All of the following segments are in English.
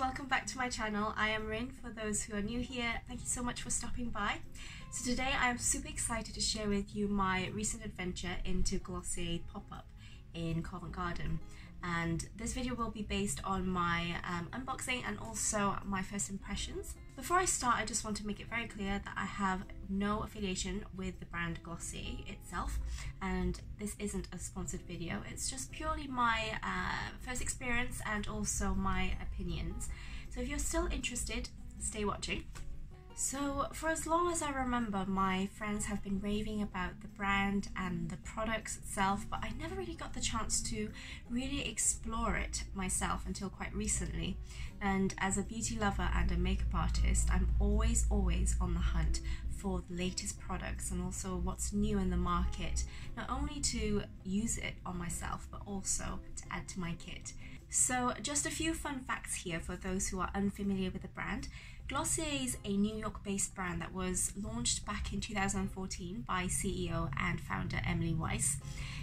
and welcome back to my channel. I am Ryn, for those who are new here. Thank you so much for stopping by. So today I am super excited to share with you my recent adventure into Glossier pop-up in Covent Garden. And this video will be based on my unboxing and also my first impressions. Before I start, I just want to make it very clear that I have no affiliation with the brand Glossier itself, and this isn't a sponsored video. It's just purely my first experience and also my opinions. So if you're still interested, stay watching. So for as long as I remember, my friends have been raving about the brand and the products itself, but I never really got the chance to really explore it myself until quite recently. And as a beauty lover and a makeup artist, I'm always on the hunt for the latest products and also what's new in the market, not only to use it on myself, but also to add to my kit. So just a few fun facts here for those who are unfamiliar with the brand. Glossier is a New York-based brand that was launched back in 2014 by CEO and founder Emily Weiss.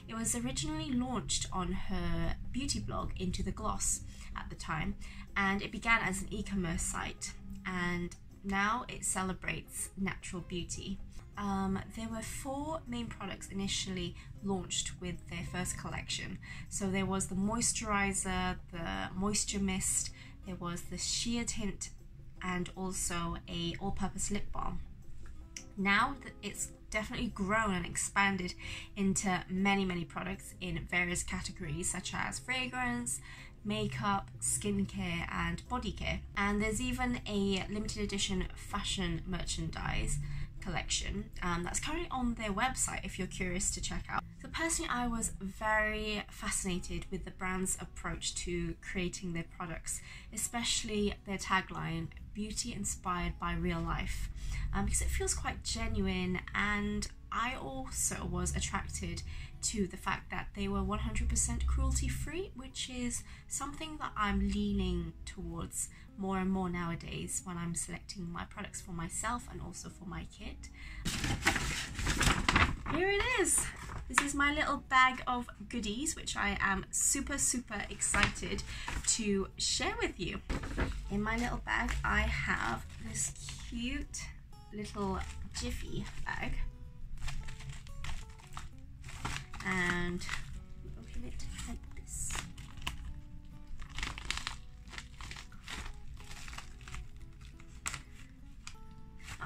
It was originally launched on her beauty blog, Into the Gloss, at the time, and it began as an e-commerce site, and now it celebrates natural beauty. There were four main products initially launched with their first collection. So there was the moisturizer, the moisture mist, there was the sheer tint, and also a all-purpose lip balm. Now it's definitely grown and expanded into many products in various categories such as fragrance, makeup, skincare and body care. And there's even a limited edition fashion merchandise collection that's currently on their website if you're curious to check out. So personally, I was very fascinated with the brand's approach to creating their products, especially their tagline, beauty inspired by real life, because it feels quite genuine. And I also was attracted to the fact that they were 100% cruelty free, which is something that I'm leaning towards more and more nowadays when I'm selecting my products for myself and also for my kit. Here it is! This is my little bag of goodies, which I am super excited to share with you. In my little bag, I have this cute little Jiffy bag. And open it like this.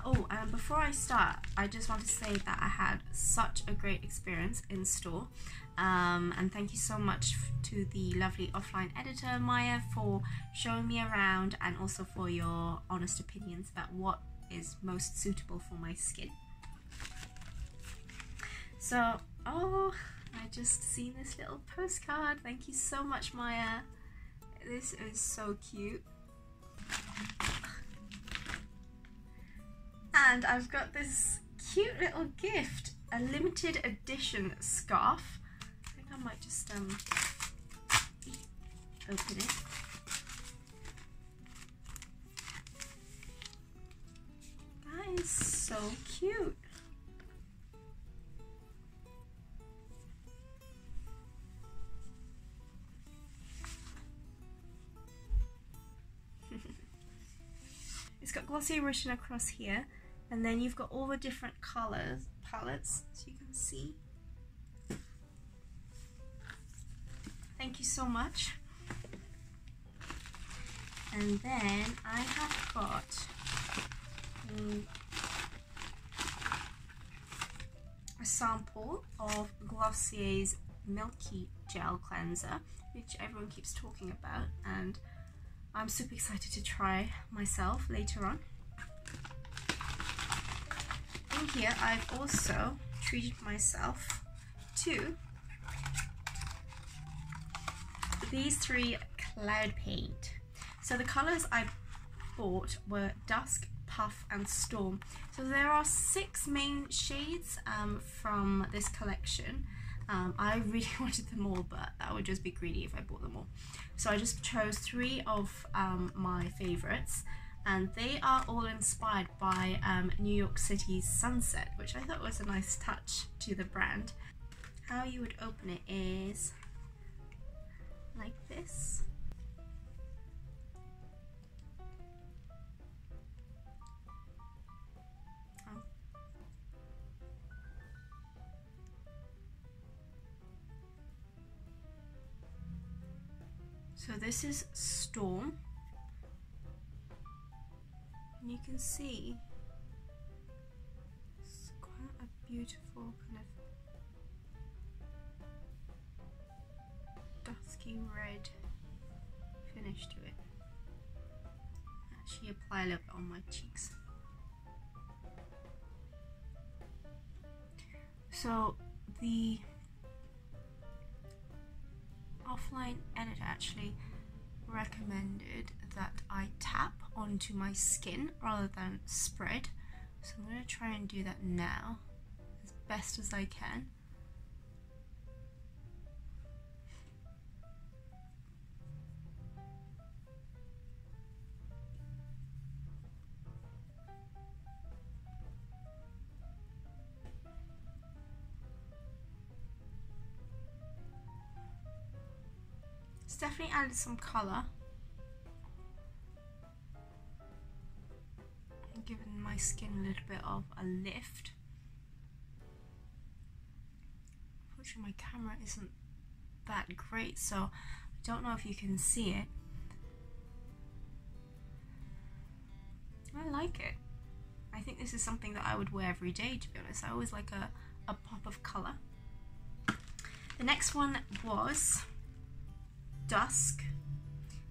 Oh, and before I start, I just want to say that I had such a great experience in store, and thank you so much to the lovely offline editor Maya for showing me around and also for your honest opinions about what is most suitable for my skin. So, oh, I just seen this little postcard. Thank you so much, Maya. This is so cute. And I've got this cute little gift, a limited edition scarf. I think I might just open it. That is so cute. It's got Glossier written across here, and then you've got all the different colours, palettes, so you can see. Thank you so much. And then I have got a sample of Glossier's Milky Jelly Cleanser, which everyone keeps talking about, and I'm super excited to try myself later on. In here, I've also treated myself to these three cloud paint. So the colours I bought were Dusk, Puff and Storm. So there are six main shades from this collection. I really wanted them all, but that would just be greedy if I bought them all. So I just chose three of my favourites, and they are all inspired by New York City's sunset, which I thought was a nice touch to the brand. How you would open it is like this. So this is Storm. And you can see it's quite a beautiful kind of dusky red finish to it. I actually apply a little bit on my cheeks. So the offline edit actually recommended that I tap onto my skin rather than spread, so I'm going to try and do that now as best as I can. It's definitely added some colour and given my skin a little bit of a lift. Unfortunately my camera isn't that great, so I don't know if you can see it. I like it. I think this is something that I would wear every day, to be honest. I always like a pop of colour. The next one was Dusk,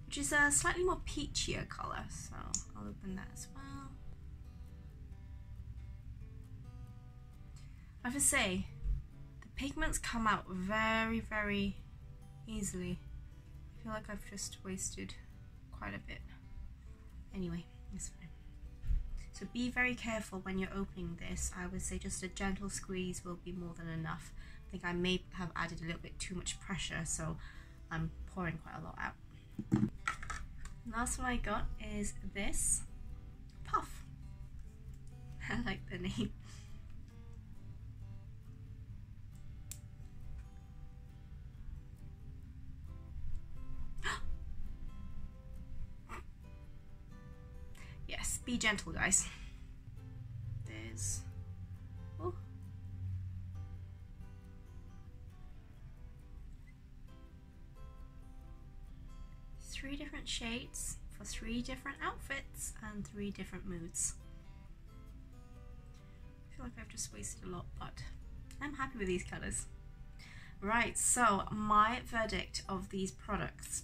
which is a slightly more peachier colour, so I'll open that as well. I have to say, the pigments come out very, very easily. I feel like I've just wasted quite a bit. Anyway, it's fine. So be very careful when you're opening this. I would say just a gentle squeeze will be more than enough. I think I may have added a little bit too much pressure, so I'm pouring quite a lot out. And last one I got is this Puff. I like the name. Yes, be gentle, guys. There's... oh. Three different shades for three different outfits and three different moods. I feel like I've just wasted a lot, but I'm happy with these colours. Right, so my verdict of these products.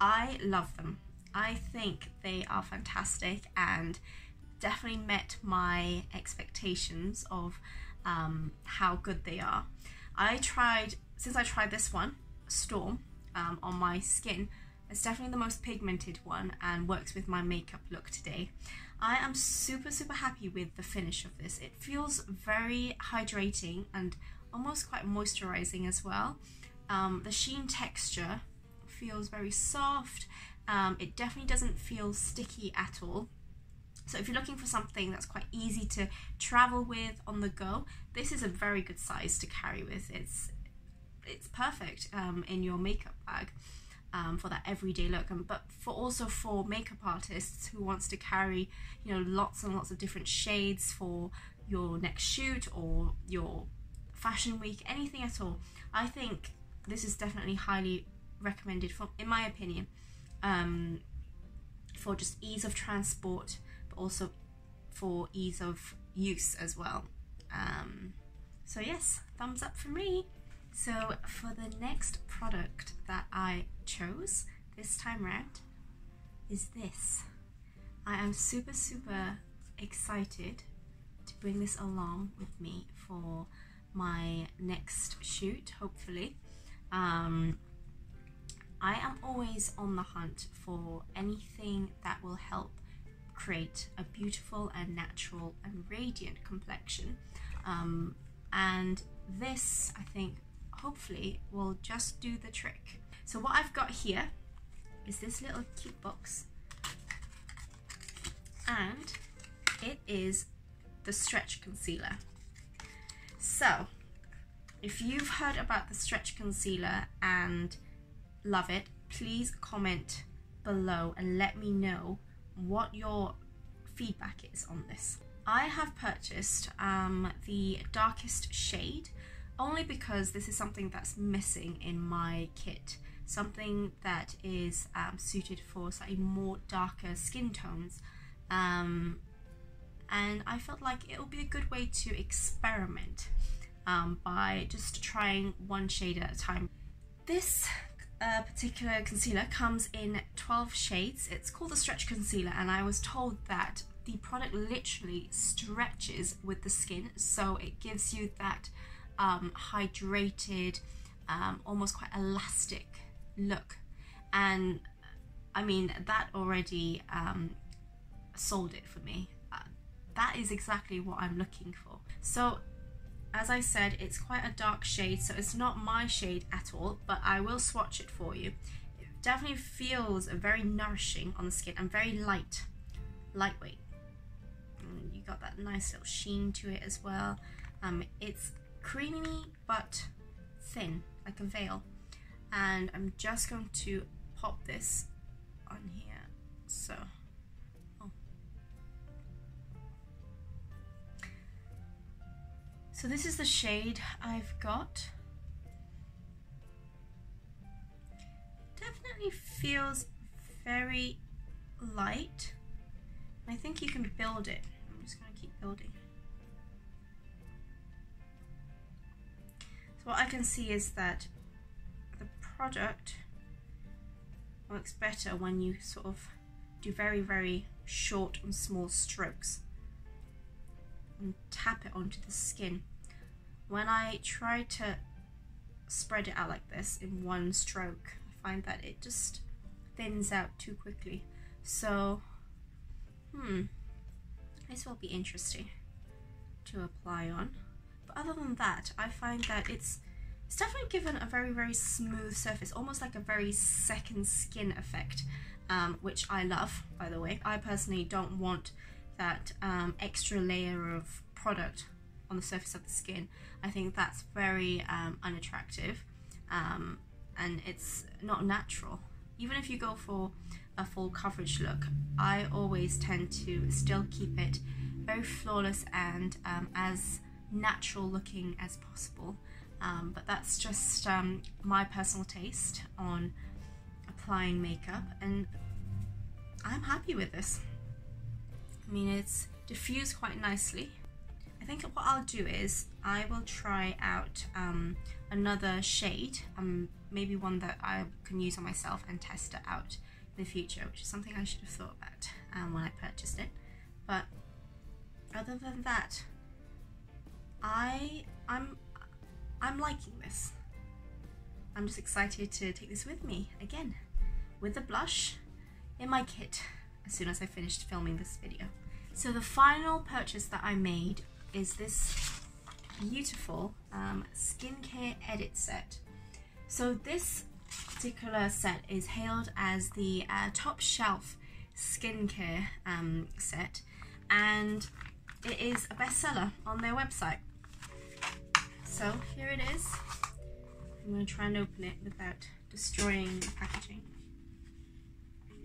I love them. I think they are fantastic and definitely met my expectations of how good they are. Since I tried this one, Storm, on my skin, it's definitely the most pigmented one and works with my makeup look today. I am super happy with the finish of this. It feels very hydrating and almost quite moisturizing as well. The sheen texture feels very soft. It definitely doesn't feel sticky at all. So if you're looking for something that's quite easy to travel with on the go, this is a very good size to carry with. It's perfect in your makeup bag for that everyday look, but also for makeup artists who wants to carry, you know, lots and lots of different shades for your next shoot or your fashion week, anything at all. I think this is definitely highly recommended for, in my opinion, for just ease of transport, but also for ease of use as well. So yes, thumbs up for me. So for the next product that I chose this time round is this. I am super excited to bring this along with me for my next shoot, hopefully. I am always on the hunt for anything that will help create a beautiful and natural and radiant complexion. And this, I think, hopefully will just do the trick. So what I've got here is this little cute box, and it is the Stretch concealer. So if you've heard about the Stretch concealer and love it, please comment below and let me know what your feedback is on this. I have purchased the darkest shade only because this is something that's missing in my kit. something that is suited for slightly more darker skin tones, and I felt like it would be a good way to experiment by just trying one shade at a time. This particular concealer comes in 12 shades. It's called the Stretch Concealer, and I was told that the product literally stretches with the skin, so it gives you that hydrated, almost quite elastic look. And I mean, that already sold it for me. That is exactly what I'm looking for. So as I said, it's quite a dark shade, so it's not my shade at all, but I will swatch it for you. It definitely feels very nourishing on the skin and very lightweight. And you got that nice little sheen to it as well. It's creamy but thin, like a veil. And I'm just going to pop this on here. So, so this is the shade I've got. It definitely feels very light. I think you can build it. I'm just going to keep building. So what I can see is that the product works better when you sort of do very, very short and small strokes and tap it onto the skin. When I try to spread it out like this in one stroke, I find that it just thins out too quickly. So, this will be interesting to apply on. But other than that, I find that it's definitely given a very, very smooth surface, almost like a very second skin effect, which I love, by the way. I personally don't want that extra layer of product on the surface of the skin. I think that's very unattractive, and it's not natural. Even if you go for a full coverage look, I always tend to still keep it very flawless and as natural looking as possible, but that's just my personal taste on applying makeup, and I'm happy with this. I mean, it's diffused quite nicely. I think what I'll do is I will try out another shade, maybe one that I can use on myself and test it out in the future, which is something I should have thought about when I purchased it. But other than that, I'm liking this. I'm just excited to take this with me again, with the blush in my kit, as soon as I finished filming this video. So the final purchase that I made is this beautiful skincare edit set. So this particular set is hailed as the top shelf skincare set, and it is a bestseller on their website. So here it is. I'm going to try and open it without destroying the packaging.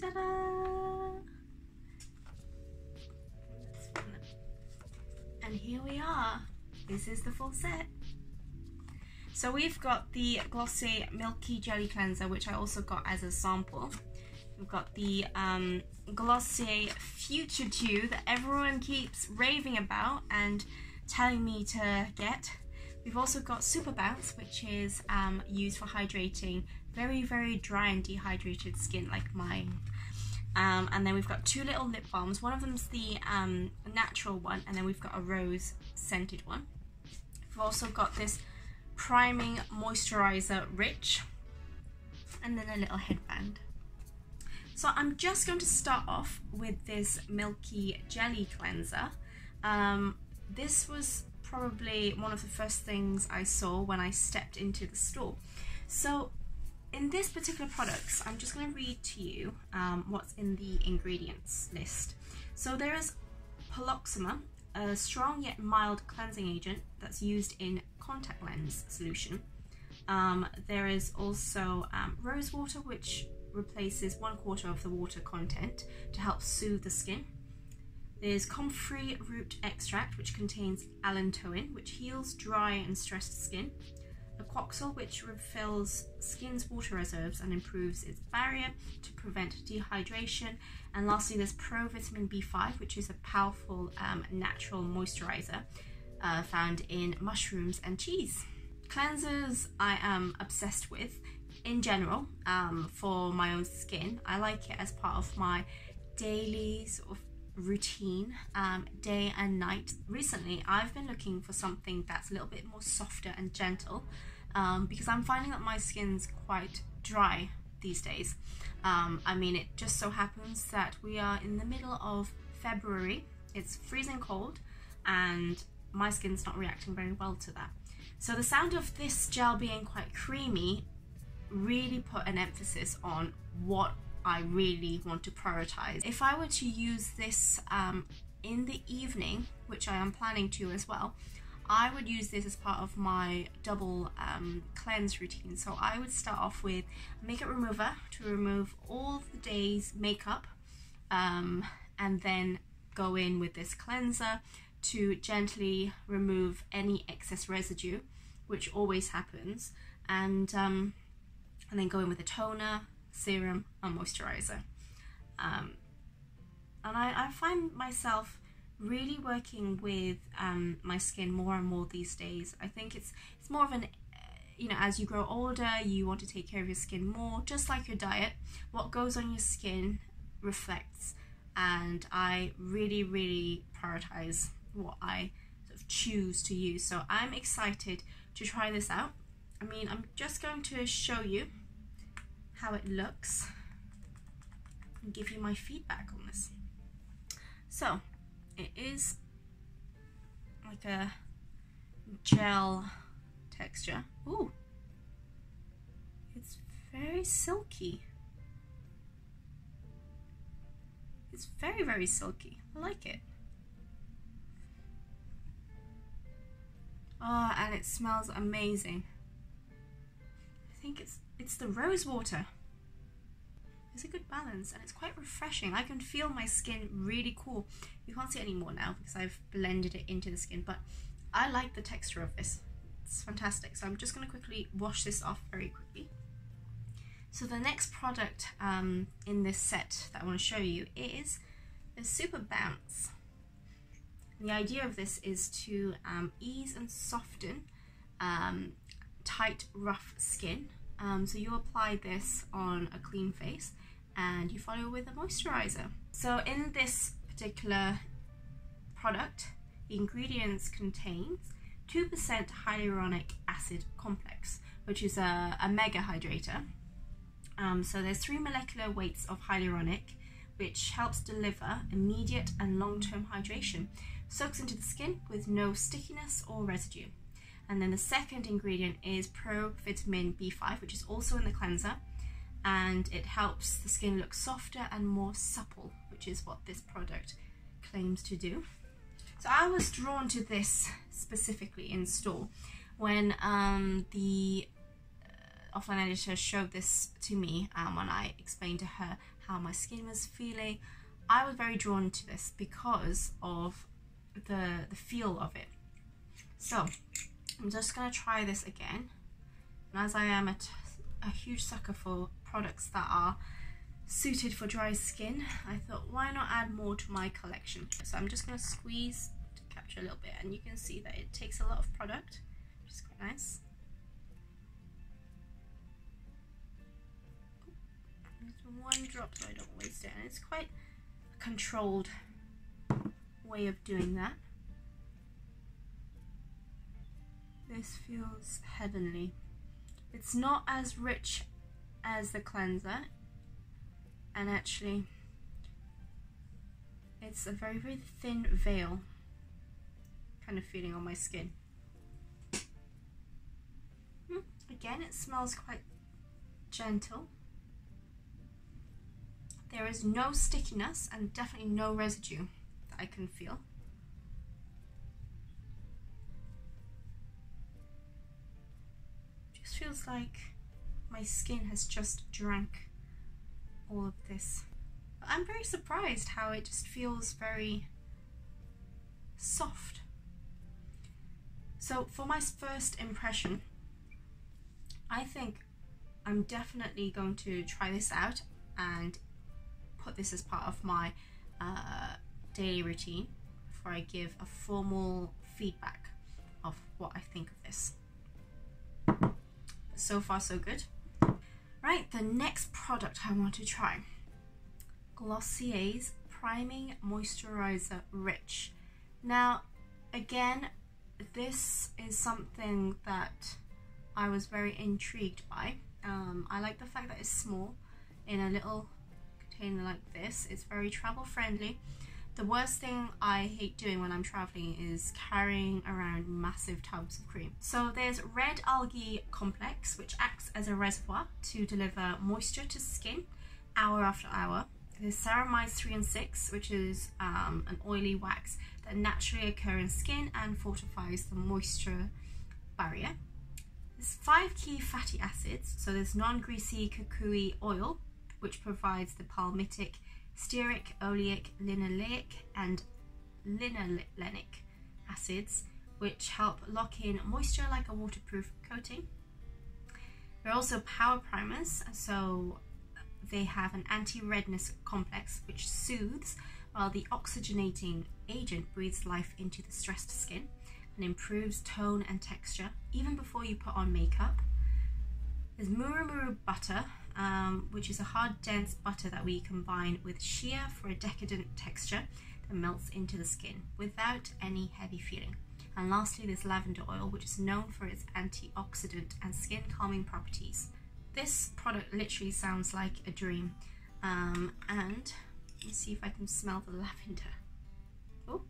Ta-da! And here we are. This is the full set. So we've got the Glossier Milky Jelly Cleanser, which I also got as a sample. We've got the Glossier Future Dew that everyone keeps raving about and telling me to get. We've also got Super Bounce, which is used for hydrating very, very dry and dehydrated skin like mine. And then we've got two little lip balms. One of them's the natural one, and then we've got a rose scented one. We've also got this Priming Moisturizer Rich, and then a little headband. So I'm just going to start off with this Milky Jelly Cleanser. This was probably one of the first things I saw when I stepped into the store. So in this particular product, I'm just going to read to you what's in the ingredients list. So there is Peroxima, a strong yet mild cleansing agent that's used in contact lens solution. There is also rose water, which replaces 1/4 of the water content to help soothe the skin. There's comfrey root extract, which contains allantoin, which heals dry and stressed skin. the Quoxel, which refills skin's water reserves and improves its barrier to prevent dehydration. And lastly, there's Pro Vitamin B5, which is a powerful natural moisturizer found in mushrooms and cheese. Cleansers I am obsessed with in general for my own skin. I like it as part of my daily sort of routine, day and night. Recently I've been looking for something that's a little bit more softer and gentle because I'm finding that my skin's quite dry these days. I mean, it just so happens that we are in the middle of February, it's freezing cold, and my skin's not reacting very well to that. So the sound of this gel being quite creamy really put an emphasis on what I really want to prioritize. If I were to use this in the evening, which I am planning to as well, I would use this as part of my double cleanse routine. So I would start off with a makeup remover to remove all the day's makeup, and then go in with this cleanser to gently remove any excess residue, which always happens, and then go in with a toner, serum and moisturizer, and I find myself really working with my skin more and more these days. I think it's more of an, you know, as you grow older you want to take care of your skin more, just like your diet. What goes on your skin reflects, and I really prioritize what I sort of choose to use. So I'm excited to try this out. I mean, I'm just going to show you how it looks and give you my feedback on this. So it is like a gel texture. Ooh, it's very silky. It's very silky. I like it. Oh, and it smells amazing. I think it's the rose water. It's a good balance and it's quite refreshing. I can feel my skin really cool. You can't see it anymore now because I've blended it into the skin, but I like the texture of this. It's fantastic. So I'm just going to quickly wash this off very quickly. So the next product in this set that I want to show you is the Super Bounce. And the idea of this is to ease and soften tight, rough skin. So you apply this on a clean face and you follow with a moisturizer. So in this particular product, the ingredients contains 2% hyaluronic acid complex, which is a mega hydrator. So there's 3 molecular weights of hyaluronic, which helps deliver immediate and long-term hydration. Soaks into the skin with no stickiness or residue. And then the second ingredient is Pro Vitamin B5, which is also in the cleanser, and it helps the skin look softer and more supple, which is what this product claims to do. So I was drawn to this specifically in store when the offline editor showed this to me, when I explained to her how my skin was feeling. I was very drawn to this because of the feel of it. So I'm just going to try this again, and as I am a huge sucker for products that are suited for dry skin, I thought, why not add more to my collection? So I'm just going to squeeze to capture a little bit, and you can see that it takes a lot of product, which is quite nice. There's one drop so I don't waste it, and it's quite a controlled way of doing that. This feels heavenly. It's not as rich as the cleanser, and actually it's a very thin veil kind of feeling on my skin. Again, it smells quite gentle. There is no stickiness and definitely no residue that I can feel. Feels like my skin has just drank all of this. But I'm very surprised how it just feels very soft. So for my first impression, I think I'm definitely going to try this out and put this as part of my daily routine before I give a formal feedback of what I think of this. So far so good. Right, the next product I want to try, Glossier's Priming Moisturizer Rich. Now again, this is something that I was very intrigued by. I like the fact that it's small in a little container like this. It's very travel friendly. The worst thing I hate doing when I'm traveling is carrying around massive tubs of cream. So there's red algae complex, which acts as a reservoir to deliver moisture to skin hour after hour. There's ceramides 3 and 6, which is an oily wax that naturally occurs in skin and fortifies the moisture barrier. There's 5 key fatty acids, so there's non-greasy kukui oil, which provides the palmitic, stearic, oleic, linoleic and linolenic acids, which help lock in moisture like a waterproof coating. There are also power primers, so they have an anti-redness complex which soothes, while the oxygenating agent breathes life into the stressed skin and improves tone and texture even before you put on makeup. There's Murumuru butter, which is a hard, dense butter that we combine with shea for a decadent texture that melts into the skin without any heavy feeling. And lastly, there's lavender oil, which is known for its antioxidant and skin calming properties. This product literally sounds like a dream. And let's see if I can smell the lavender. Oh,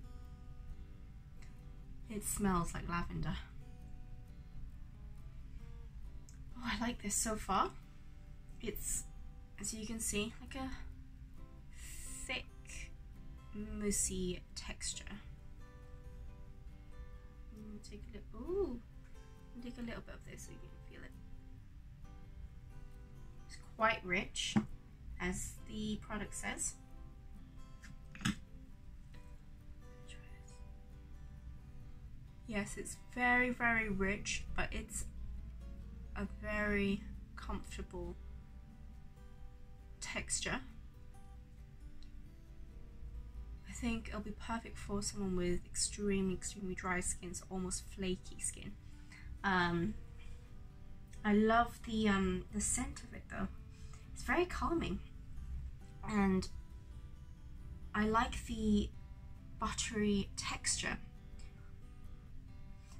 it smells like lavender. Oh, I like this so far. It's, as you can see, like a thick, moussey texture. Take a little, ooh, take a little bit of this so you can feel it. It's quite rich, as the product says. Try this. Yes, it's very, very rich, but it's a very comfortable texture. I think it'll be perfect for someone with extremely dry skin, so almost flaky skin. I love the scent of it though. It's very calming, and I like the buttery texture.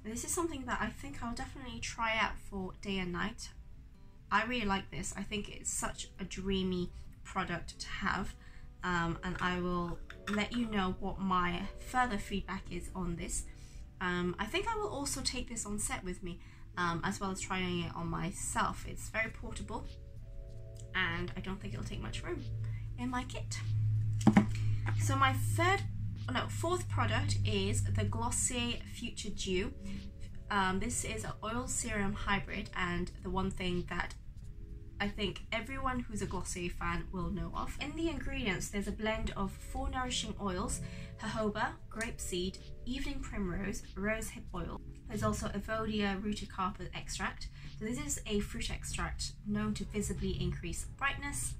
This is something that I think I'll definitely try out for day and night. I really like this. I think it's such a dreamy product to have, and I will let you know what my further feedback is on this. I think I will also take this on set with me, as well as trying it on myself. It's very portable, and I don't think it'll take much room in my kit. So my fourth product is the Glossier Future Dew. This is an oil serum hybrid, and the one thing that I think everyone who's a Glossier fan will know of. In the ingredients, there's a blend of 4 nourishing oils: jojoba, grapeseed, evening primrose, rosehip oil. There's also Evodia Rutaecarpa extract. So this is a fruit extract known to visibly increase brightness.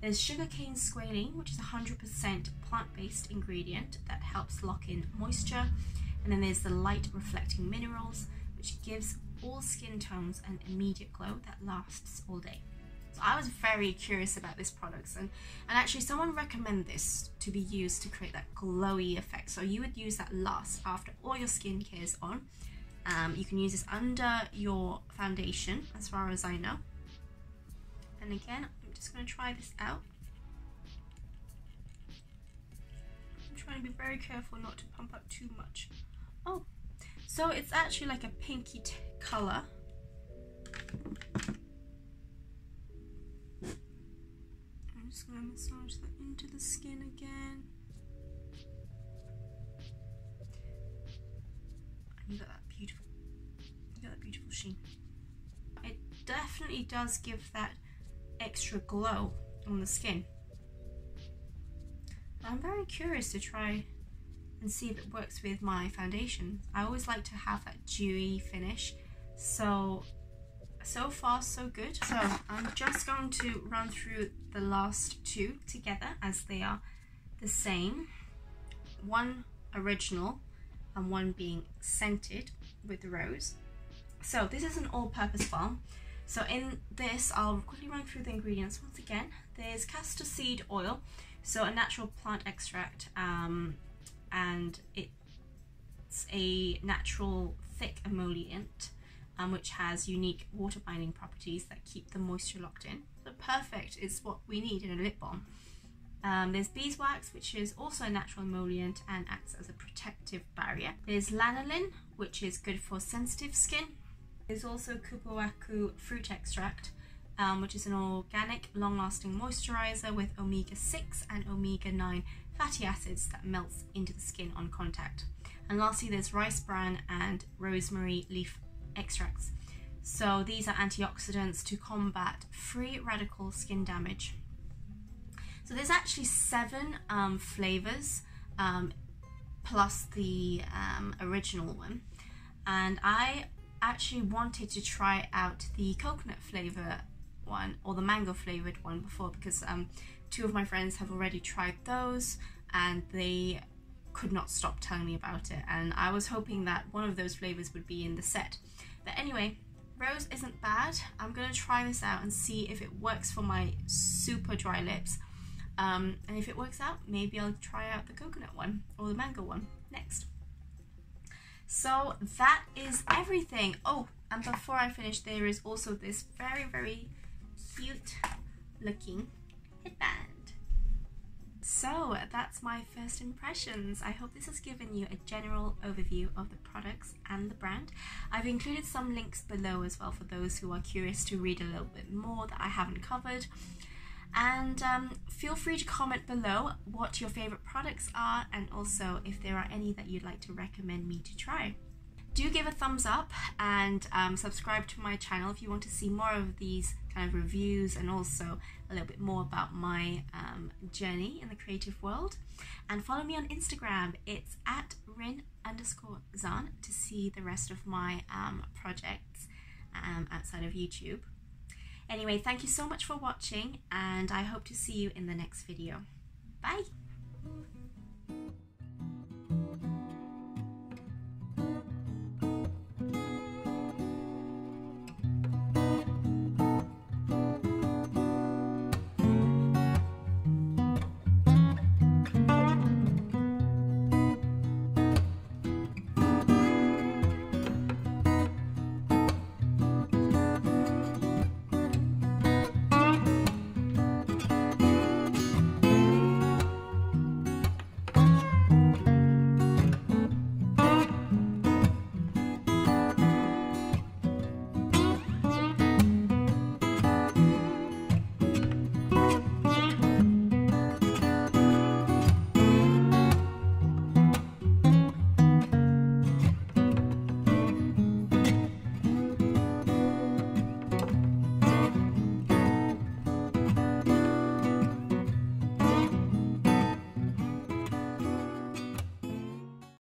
There's sugarcane squalane, which is 100% plant-based ingredient that helps lock in moisture. And then there's the light reflecting minerals, which gives all skin tones an immediate glow that lasts all day. So I was very curious about this product, and actually someone recommended this to be used to create that glowy effect. So you would use that last after all your skincare is on. You can use this under your foundation, as far as I know. And again, I'm just going to try this out. I'm trying to be very careful not to pump up too much. Oh, so it's actually like a pinky color. I'm just going to massage that into the skin again. And you got that beautiful sheen. It definitely does give that extra glow on the skin. I'm very curious to try and see if it works with my foundation. I always like to have that dewy finish, so So far, so good. So I'm just going to run through the last two together as they are the same. One original and one being scented with rose. So this is an all-purpose balm. So in this, I'll quickly run through the ingredients once again. There's castor seed oil, so a natural plant extract, and it's a natural thick emollient, which has unique water binding properties that keep the moisture locked in. So perfect is what we need in a lip balm. There's beeswax, which is also a natural emollient and acts as a protective barrier. There's lanolin, which is good for sensitive skin. There's also kupuaku fruit extract, which is an organic, long-lasting moisturizer with omega-6 and omega-9 fatty acids that melts into the skin on contact. And lastly, there's rice bran and rosemary leaf extracts. So these are antioxidants to combat free radical skin damage. So there's actually 7 flavors plus the original one, and I actually wanted to try out the coconut flavor one or the mango flavored one before, because 2 of my friends have already tried those and they could not stop telling me about it, and I was hoping that one of those flavors would be in the set. But anyway, rose isn't bad. I'm gonna try this out and see if it works for my super dry lips. And if it works out, maybe I'll try out the coconut one or the mango one next. So that is everything. Oh, and before I finish, there is also this very, very cute looking headband. So that's my first impressions. I hope this has given you a general overview of the products and the brand. I've included some links below as well for those who are curious to read a little bit more that I haven't covered. And feel free to comment below what your favorite products are, and also if there are any that you'd like to recommend me to try. Do give a thumbs up and subscribe to my channel if you want to see more of these kind of reviews and also a little bit more about my journey in the creative world. And follow me on Instagram. It's at Ryn_Zhan to see the rest of my projects outside of YouTube. Anyway, thank you so much for watching, and I hope to see you in the next video. Bye!